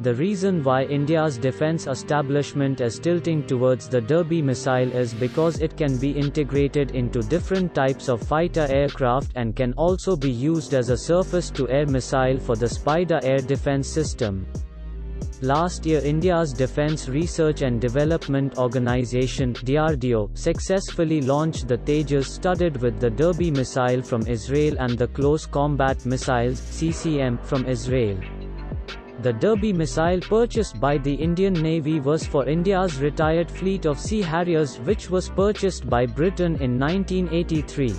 The reason why India's defense establishment is tilting towards the Derby missile is because it can be integrated into different types of fighter aircraft and can also be used as a surface-to-air missile for the Spyder air defense system. Last year, India's Defence Research and Development Organisation (DRDO) successfully launched the Tejas studded with the Derby missile from Israel and the Close Combat Missiles (CCM) from Israel. The Derby missile purchased by the Indian Navy was for India's retired fleet of Sea Harriers, which was purchased by Britain in 1983.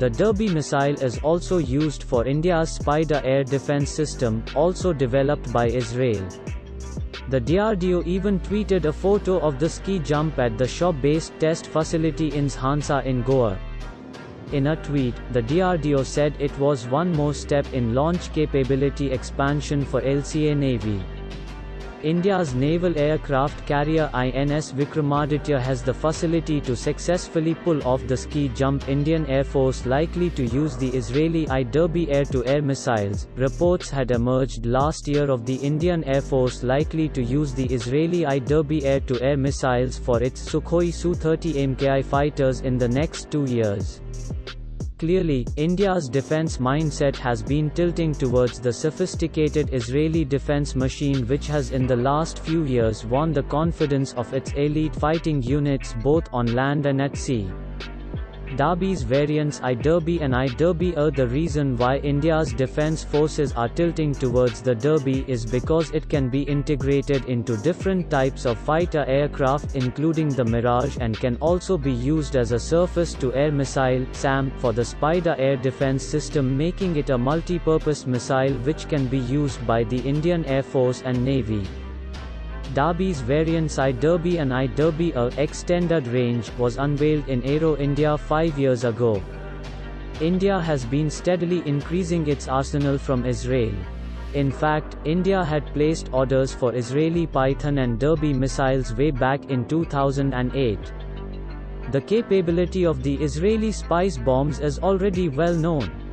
The Derby missile is also used for India's Spyder air defense system, also developed by Israel. The DRDO even tweeted a photo of the ski jump at the shop-based test facility in Hansa in Goa. In a tweet, the DRDO said it was one more step in launch capability expansion for LCA Navy. India's naval aircraft carrier INS Vikramaditya has the facility to successfully pull off the ski jump. Indian Air Force likely to use the Israeli I-Derby air-to-air missiles. Reports had emerged last year of the Indian Air Force likely to use the Israeli I-Derby air-to-air missiles for its Sukhoi Su-30 MKI fighters in the next 2 years. Clearly, India's defense mindset has been tilting towards the sophisticated Israeli defense machine, which has in the last few years won the confidence of its elite fighting units both on land and at sea. Derby's variants I-Derby and I-Derby are the reason why India's defense forces are tilting towards the Derby is because it can be integrated into different types of fighter aircraft, including the Mirage, and can also be used as a surface-to-air missile (SAM) for the Spyder air defense system, making it a multi-purpose missile which can be used by the Indian Air Force and Navy. Derby's variants I-Derby and I-Derby A extended range was unveiled in Aero India 5 years ago. India has been steadily increasing its arsenal from Israel. In fact, India had placed orders for Israeli Python and Derby missiles way back in 2008. The capability of the Israeli SPICE bombs is already well known.